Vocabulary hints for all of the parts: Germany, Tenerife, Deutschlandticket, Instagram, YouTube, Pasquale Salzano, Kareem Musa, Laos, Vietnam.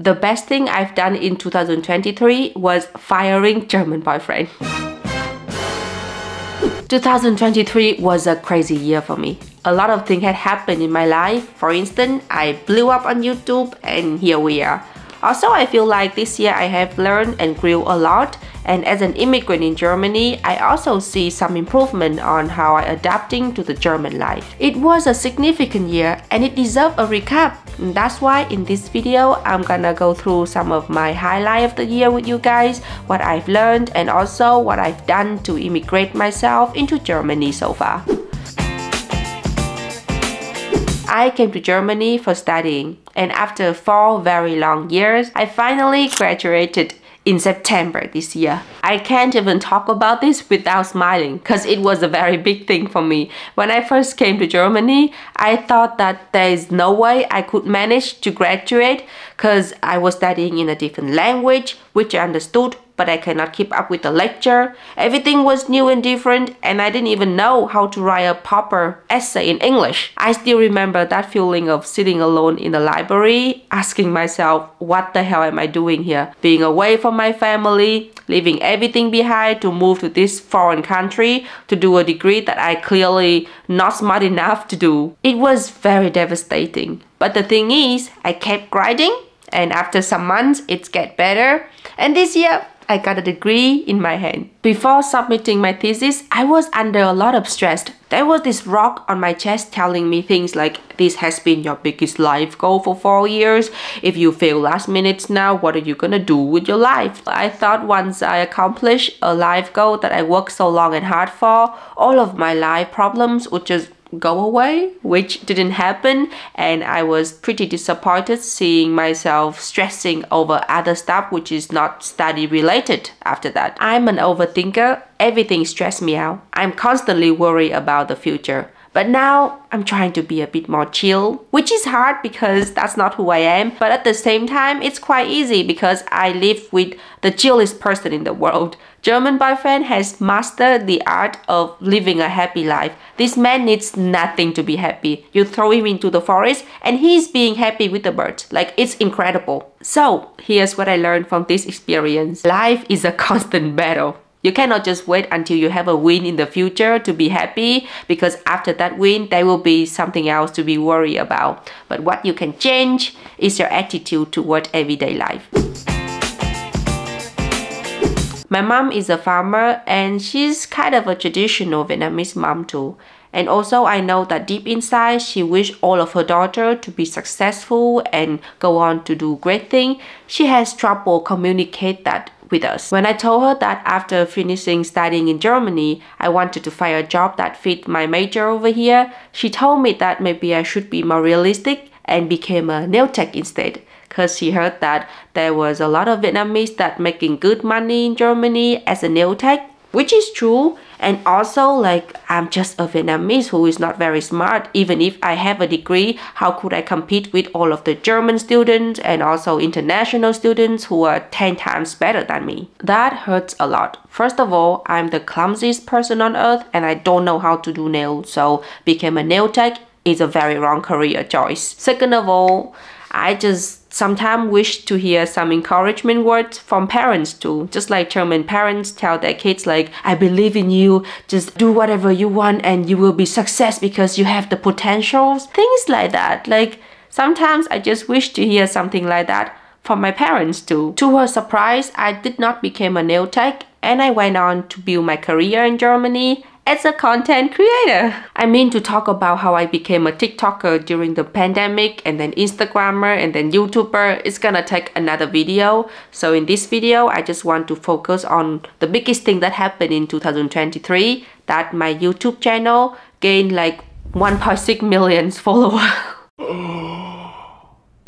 The best thing I've done in 2023 was firing German boyfriend. 2023 was a crazy year for me. A lot of things had happened in my life. For instance, I blew up on YouTube and here we are. Also, I feel like this year I have learned and grew a lot, and as an immigrant in Germany, I also see some improvement on how I'm adapting to the German life. It was a significant year and it deserves a recap. That's why in this video, I'm gonna go through some of my highlight of the year with you guys, what I've learned and also what I've done to immigrate myself into Germany so far. I came to Germany for studying, and after 4 very long years, I finally graduated in September this year. I can't even talk about this without smiling, because it was a very big thing for me. When I first came to Germany, I thought that there is no way I could manage to graduate, because I was studying in a different language, which I understood, but I cannot keep up with the lecture. Everything was new and different, and I didn't even know how to write a proper essay in English. I still remember that feeling of sitting alone in the library, asking myself, what the hell am I doing here? Being away from my family, leaving everything behind to move to this foreign country to do a degree that I clearly not smart enough to do. It was very devastating. But the thing is, I kept grinding, and after some months, it got better, and this year, I got a degree in my hand. Before submitting my thesis, I was under a lot of stress. There was this rock on my chest telling me things like, this has been your biggest life goal for 4 years. If you fail last minute now, what are you gonna do with your life? I thought once I accomplish a life goal that I worked so long and hard for, all of my life problems would just go away, which didn't happen, and I was pretty disappointed seeing myself stressing over other stuff which is not study related after that. I'm an overthinker, everything stressed me out. I'm constantly worried about the future. But now I'm trying to be a bit more chill, which is hard because that's not who I am, but at the same time it's quite easy because I live with the chillest person in the world. German boyfriend has mastered the art of living a happy life. This man needs nothing to be happy. You throw him into the forest and he's being happy with the birds. Like, it's incredible. So here's what I learned from this experience. Life is a constant battle. You cannot just wait until you have a win in the future to be happy, because after that win, there will be something else to be worried about. But what you can change is your attitude toward everyday life. My mom is a farmer and she's kind of a traditional Vietnamese mom too. And also I know that deep inside, she wished all of her daughters to be successful and go on to do great things. She has trouble communicate that with us. When I told her that after finishing studying in Germany, I wanted to find a job that fit my major over here, she told me that maybe I should be more realistic and became a nail tech instead, because she heard that there was a lot of Vietnamese that making good money in Germany as a nail tech, which is true. And also, like, I'm just a Vietnamese who is not very smart. Even if I have a degree, how could I compete with all of the German students and also international students who are 10 times better than me? That hurts a lot. First of all, I'm the clumsiest person on earth and I don't know how to do nails, so became a nail tech is a very wrong career choice. Second of all, I just sometimes wish to hear some encouragement words from parents too. Just like German parents tell their kids like, I believe in you, just do whatever you want and you will be success because you have the potentials. Things like that. Like, sometimes I just wish to hear something like that from my parents too. To her surprise, I did not become a nail tech and I went on to build my career in Germany as a content creator. I mean, to talk about how I became a TikToker during the pandemic and then Instagrammer and then YouTuber, it's gonna take another video. So in this video, I just want to focus on the biggest thing that happened in 2023, that my YouTube channel gained like 1.6 million followers.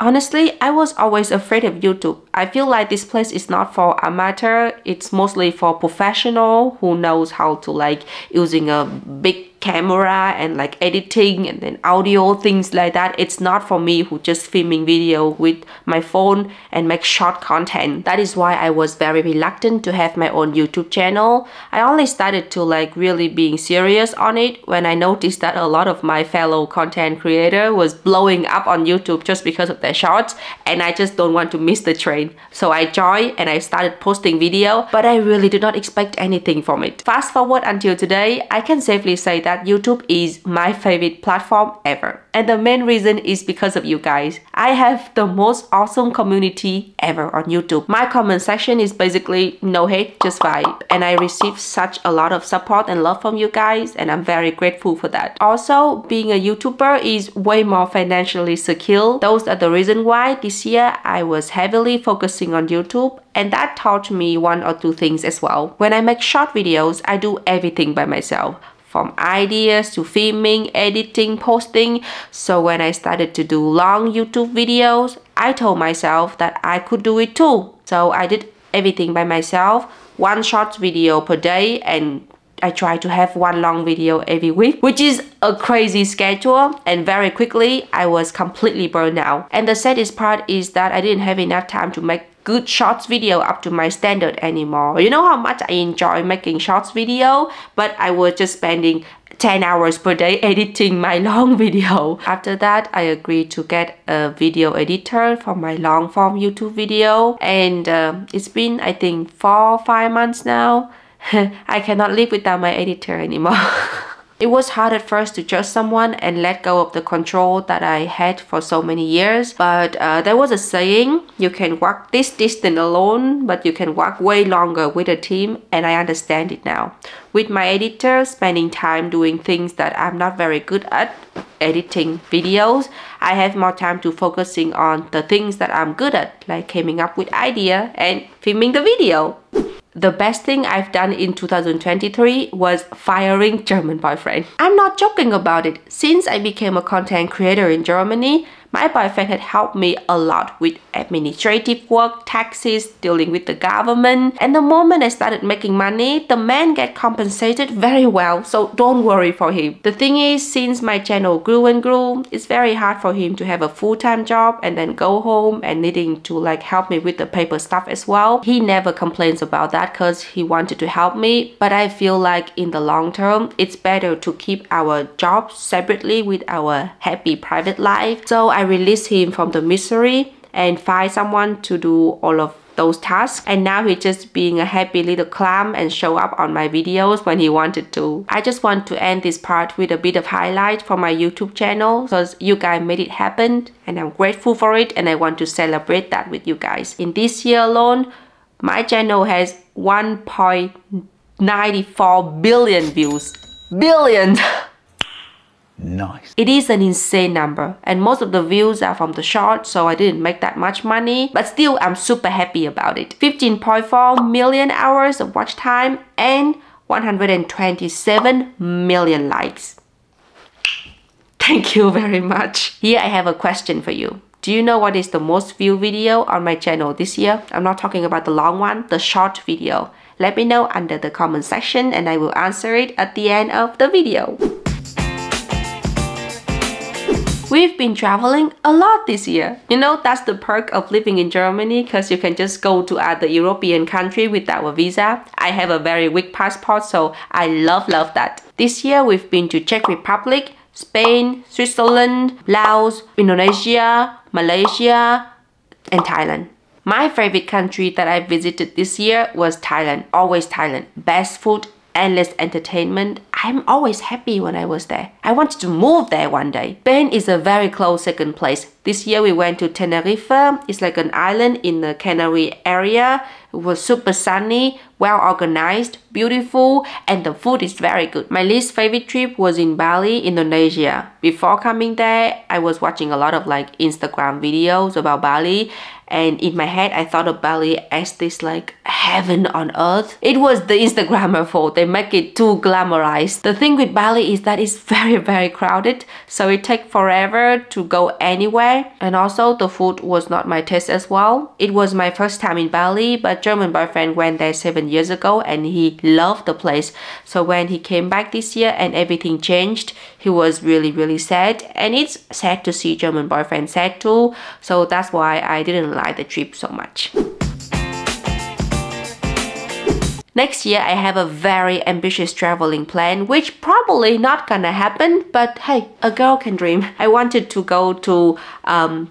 Honestly, I was always afraid of YouTube. I feel like this place is not for amateur, it's mostly for professional who knows how to like using a big camera and like editing and then audio, things like that. It's not for me who just filming video with my phone and make short content. That is why I was very reluctant to have my own YouTube channel. I only started to like really being serious on it when I noticed that a lot of my fellow content creator was blowing up on YouTube just because of their shorts, and I just don't want to miss the train. So I joined and I started posting video, but I really did not expect anything from it. Fast forward until today, I can safely say that YouTube is my favorite platform ever. And the main reason is because of you guys. I have the most awesome community ever on YouTube. My comment section is basically no hate, just vibe. And I receive such a lot of support and love from you guys, and I'm very grateful for that. Also, being a YouTuber is way more financially secure. Those are the reason why this year I was heavily focusing on YouTube, and that taught me one or two things as well. When I make short videos, I do everything by myself, from ideas to filming, editing, posting. So when I started to do long YouTube videos, I told myself that I could do it too. So I did everything by myself, one short video per day, and I try to have one long video every week, which is a crazy schedule, and very quickly I was completely burned out. And the saddest part is that I didn't have enough time to make good shorts video up to my standard anymore. You know how much I enjoy making shorts video, but I was just spending 10 hours per day editing my long video. After that, I agreed to get a video editor for my long form YouTube video, and it's been, I think, 4 or 5 months now. I cannot live without my editor anymore. It was hard at first to trust someone and let go of the control that I had for so many years, but there was a saying, you can walk this distance alone, but you can walk way longer with a team, and I understand it now. With my editor, spending time doing things that I'm not very good at, editing videos, I have more time to focusing on the things that I'm good at, like coming up with idea and filming the video. The best thing I've done in 2023 was firing German boyfriend. I'm not joking about it. Since I became a content creator in Germany, my boyfriend had helped me a lot with administrative work, taxes, dealing with the government. And the moment I started making money, the man got compensated very well, so don't worry for him. The thing is, since my channel grew and grew, it's very hard for him to have a full-time job and then go home and needing to like help me with the paper stuff as well. He never complains about that because he wanted to help me, but I feel like in the long term, it's better to keep our jobs separately with our happy private life. So I release him from the misery and find someone to do all of those tasks, and now he's just being a happy little clam and show up on my videos when he wanted to. I just want to end this part with a bit of highlight for my YouTube channel because you guys made it happen, and I'm grateful for it, and I want to celebrate that with you guys. In this year alone, my channel has 1.94 billion views. Billion! Nice. It is an insane number, and most of the views are from the short, so I didn't make that much money, but still I'm super happy about it. 15.4 million hours of watch time and 127 million likes. Thank you very much. Here I have a question for you. Do you know what is the most viewed video on my channel this year? I'm not talking about the long one, the short video. Let me know under the comment section and I will answer it at the end of the video. We've been traveling a lot this year. You know, that's the perk of living in Germany, because you can just go to other European country without a visa. I have a very weak passport, so I love that. This year we've been to Czech Republic, Spain, Switzerland, Laos, Indonesia, Malaysia, and Thailand. My favorite country that I visited this year was Thailand. Always Thailand. Best food, endless entertainment. I'm always happy when I was there. I wanted to move there one day. Spain is a very close second place. This year we went to Tenerife. It's like an island in the Canary area. It was super sunny, well organized, beautiful, and the food is very good. My least favorite trip was in Bali, Indonesia. Before coming there, I was watching a lot of like Instagram videos about Bali, and in my head I thought of Bali as this like heaven on earth. It was the Instagrammer fault. They make it too glamorized. place. The thing with Bali is that it's very crowded, so it takes forever to go anywhere. And also the food was not my taste as well. It was my first time in Bali, but German boyfriend went there 7 years ago and he loved the place. So when he came back this year and everything changed, he was really sad. And it's sad to see German boyfriend sad too, so that's why I didn't like the trip so much. Next year I have a very ambitious traveling plan, which probably not gonna happen, but hey, a girl can dream. I wanted to go to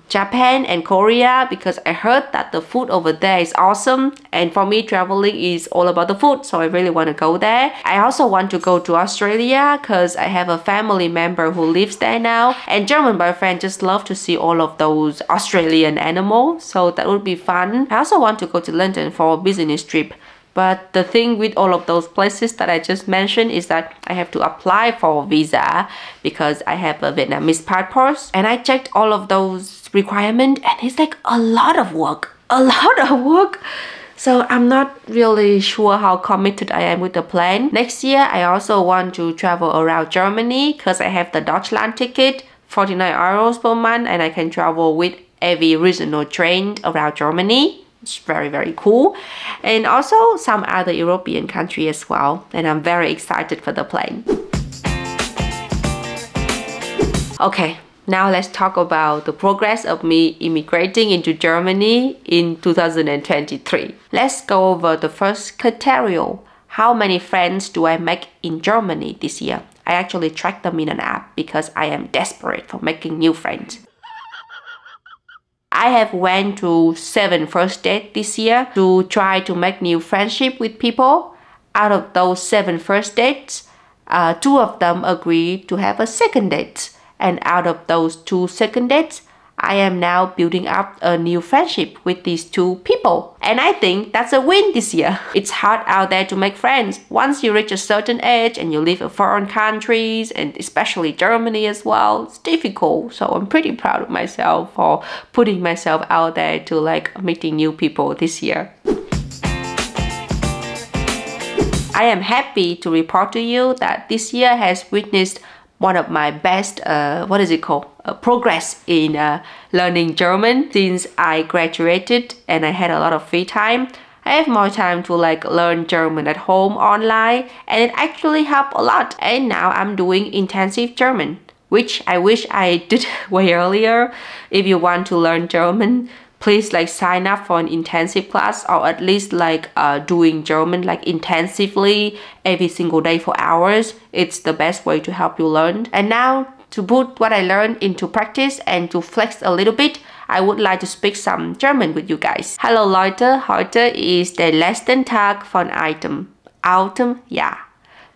Japan and Korea because I heard that the food over there is awesome, and for me traveling is all about the food, so I really want to go there. I also want to go to Australia because I have a family member who lives there now, and German boyfriend just love to see all of those Australian animals, so that would be fun. I also want to go to London for a business trip. But the thing with all of those places that I just mentioned is that I have to apply for a visa because I have a Vietnamese passport, and I checked all of those requirements and it's like a lot of work. So I'm not really sure how committed I am with the plan. Next year I also want to travel around Germany because I have the Deutschlandticket, 49 euros per month, and I can travel with every regional train around Germany. It's very cool, and also some other European country as well, and I'm very excited for the plan. Okay, now let's talk about the progress of me immigrating into Germany in 2023. Let's go over the first criteria. How many friends do I make in Germany this year? I actually track them in an app because I am desperate for making new friends. I have went to 7 first dates this year to try to make new friendship with people. Out of those 7 first dates, 2 of them agreed to have a second date. And out of those 2 second dates, I am now building up a new friendship with these 2 people. And I think that's a win this year. It's hard out there to make friends. Once you reach a certain age and you live in foreign countries, and especially Germany as well, it's difficult. So I'm pretty proud of myself for putting myself out there to like meeting new people this year. I am happy to report to you that this year has witnessed one of my best, progress in learning German. Since I graduated and I had a lot of free time, I have more time to like learn German at home online, and it actually helped a lot. And now I'm doing intensive German, which I wish I did way earlier. If you want to learn German, please like sign up for an intensive class, or at least like doing German like intensively every single day for hours. It's the best way to help you learn. And now to put what I learned into practice and to flex a little bit, I would like to speak some German with you guys. Hallo Leute, heute ist der letzte Tag von einem alten Jahr.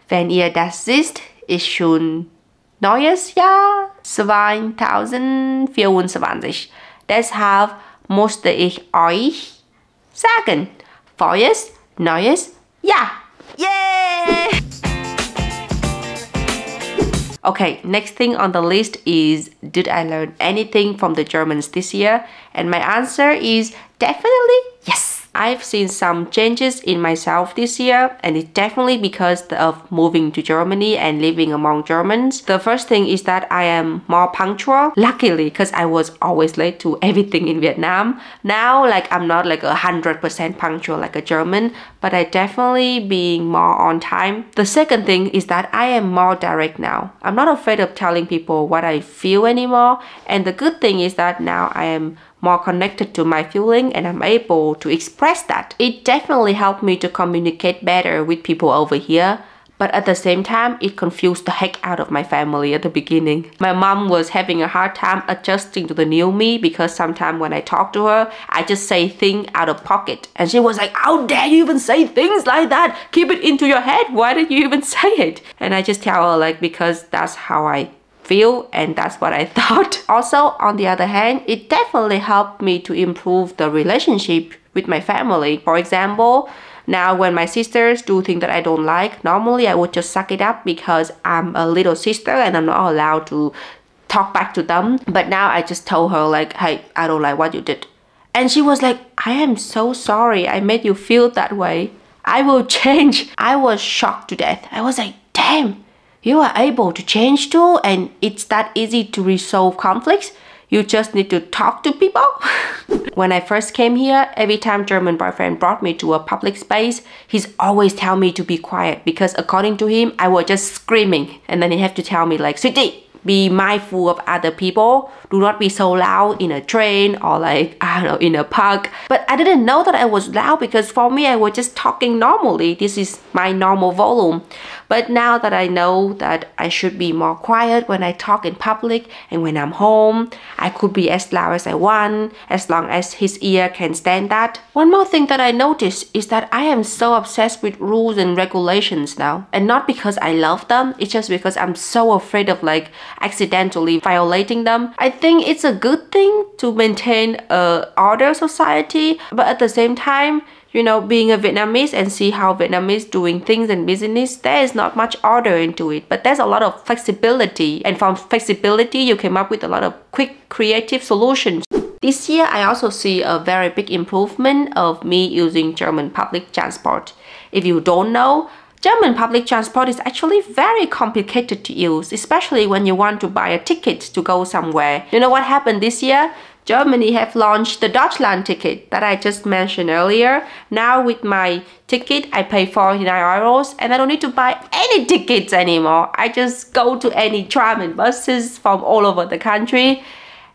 Wenn ihr das seht, ist schon neues Jahr 2024. Deshalb musste ich euch sagen, frohes neues Jahr! Yay! Okay, next thing on the list is, did I learn anything from the Germans this year? And my answer is definitely yes! I've seen some changes in myself this year, and it's definitely because of moving to Germany and living among Germans. The first thing is that I am more punctual, luckily, because I was always late to everything in Vietnam. Now, like, I'm not like 100% punctual like a German, but I definitely being more on time. The second thing is that I am more direct now. I'm not afraid of telling people what I feel anymore, and the good thing is that now I am more connected to my feeling and I'm able to express that. It definitely helped me to communicate better with people over here, but at the same time it confused the heck out of my family at the beginning. My mom was having a hard time adjusting to the new me because sometimes when I talk to her, I just say things out of pocket, and she was like, how dare you even say things like that? Keep it into your head, why did you even say it? And I just tell her like, because that's how I feel and that's what I thought. Also, on the other hand, it definitely helped me to improve the relationship with my family. For example, now when my sisters do things that I don't like, normally I would just suck it up because I'm a little sister and I'm not allowed to talk back to them. But now I just told her like, hey, I don't like what you did. And she was like, I am so sorry I made you feel that way. I will change. I was shocked to death. I was like, damn, you are able to change too, and it's that easy to resolve conflicts. You just need to talk to people. When I first came here, every time German boyfriend brought me to a public space, he's always tell me to be quiet because according to him, I was just screaming. And then he have to tell me like, Sweetie, be mindful of other people. Do not be so loud in a train or like, I don't know, in a park. But I didn't know that I was loud because for me, I was just talking normally. This is my normal volume. But now that I know that I should be more quiet when I talk in public and when I'm home, I could be as loud as I want, as long as his ear can stand that. One more thing that I noticed is that I am so obsessed with rules and regulations now. And not because I love them, it's just because I'm so afraid of like, accidentally violating them. I think it's a good thing to maintain an order society, but at the same time, you know, being a Vietnamese and see how Vietnamese doing things and business, there is not much order into it, but there's a lot of flexibility, and from flexibility you came up with a lot of quick creative solutions. This year I also see a very big improvement of me using German public transport. If you don't know, German public transport is actually very complicated to use, especially when you want to buy a ticket to go somewhere. You know what happened this year? Germany have launched the Deutschlandticket that I just mentioned earlier. Now with my ticket, I pay 49 euros and I don't need to buy any tickets anymore. I just go to any tram and buses from all over the country.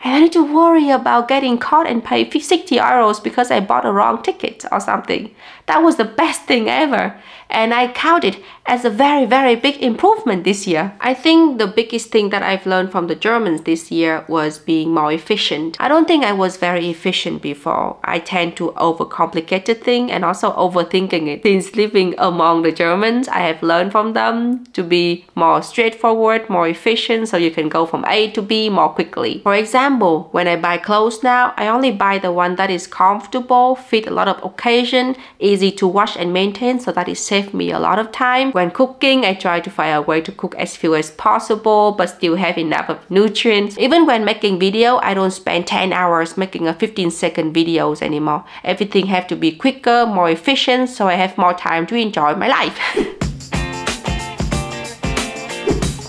And I need to worry about getting caught and pay 60 euros because I bought a wrong ticket or something. That was the best thing ever. And I count it as a very, very big improvement this year. I think the biggest thing that I've learned from the Germans this year was being more efficient. I don't think I was very efficient before. I tend to overcomplicate things and also overthinking it. Since living among the Germans, I have learned from them to be more straightforward, more efficient, so you can go from A to B more quickly. For example, when I buy clothes now, I only buy the one that is comfortable, fit a lot of occasion, easy to wash and maintain, so that it saves me a lot of time. When cooking, I try to find a way to cook as few as possible, but still have enough of nutrients. Even when making video, I don't spend 10 hours making a 15-second videos anymore. Everything have to be quicker, more efficient, so I have more time to enjoy my life.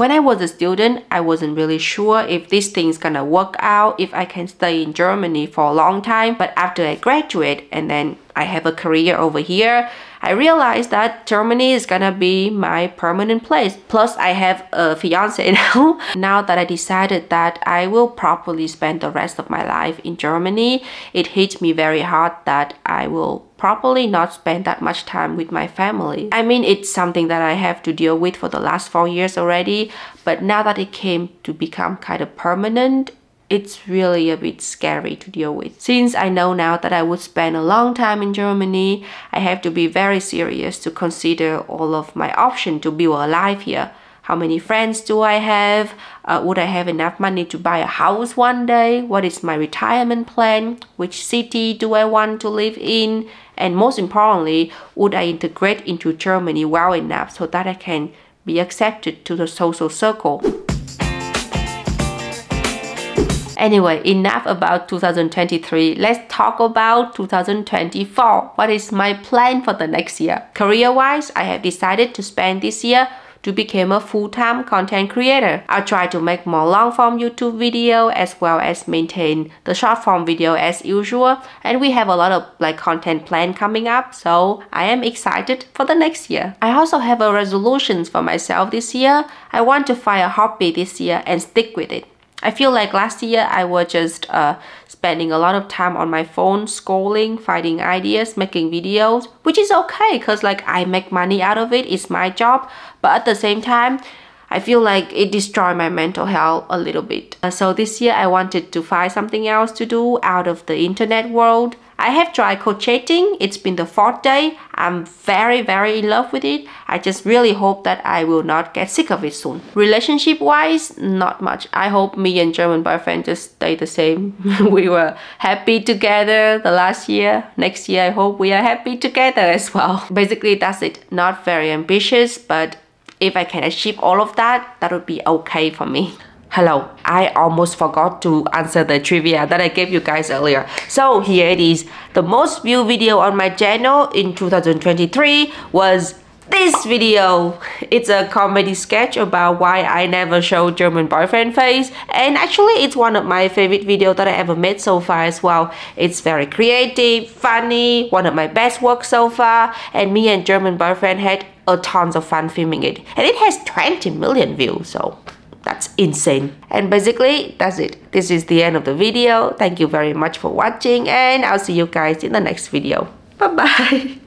When I was a student, I wasn't really sure if this thing's gonna work out, if I can stay in Germany for a long time. But after I graduate and then I have a career over here, I realized that Germany is gonna be my permanent place. Plus, I have a fiance now. Now that I decided that I will probably spend the rest of my life in Germany, it hit me very hard that I will probably not spend that much time with my family. I mean, it's something that I have to deal with for the last 4 years already, but now that it came to become kind of permanent, it's really a bit scary to deal with. Since I know now that I would spend a long time in Germany, I have to be very serious to consider all of my options to build a life here. How many friends do I have? Would I have enough money to buy a house one day? What is my retirement plan? Which city do I want to live in? And most importantly, would I integrate into Germany well enough so that I can be accepted to the social circle? Anyway, enough about 2023. Let's talk about 2024. What is my plan for the next year? Career-wise, I have decided to spend this year to become a full-time content creator. I'll try to make more long-form YouTube video as well as maintain the short-form video as usual. And we have a lot of like content plan coming up, so I am excited for the next year. I also have a resolution for myself this year. I want to find a hobby this year and stick with it. I feel like last year I was just spending a lot of time on my phone, scrolling, finding ideas, making videos, which is okay because like I make money out of it, it's my job. But at the same time, I feel like it destroyed my mental health a little bit. So this year I wanted to find something else to do out of the internet world. I have tried crocheting, it's been the 4th day. I'm very, very in love with it. I just really hope that I will not get sick of it soon. Relationship-wise, not much. I hope me and German boyfriend just stay the same. We were happy together the last year. Next year, I hope we are happy together as well. Basically, that's it. Not very ambitious, but if I can achieve all of that, that would be okay for me. Hello, I almost forgot to answer the trivia that I gave you guys earlier. So here it is. The most viewed video on my channel in 2023 was This video, it's a comedy sketch about why I never show German boyfriend face, and actually it's one of my favorite videos that I ever made so far as well. It's very creative, funny, one of my best work so far, and me and German boyfriend had a tons of fun filming it, and it has 20 million views, so that's insane. And basically that's it. This is the end of the video. Thank you very much for watching, and I'll see you guys in the next video. Bye bye.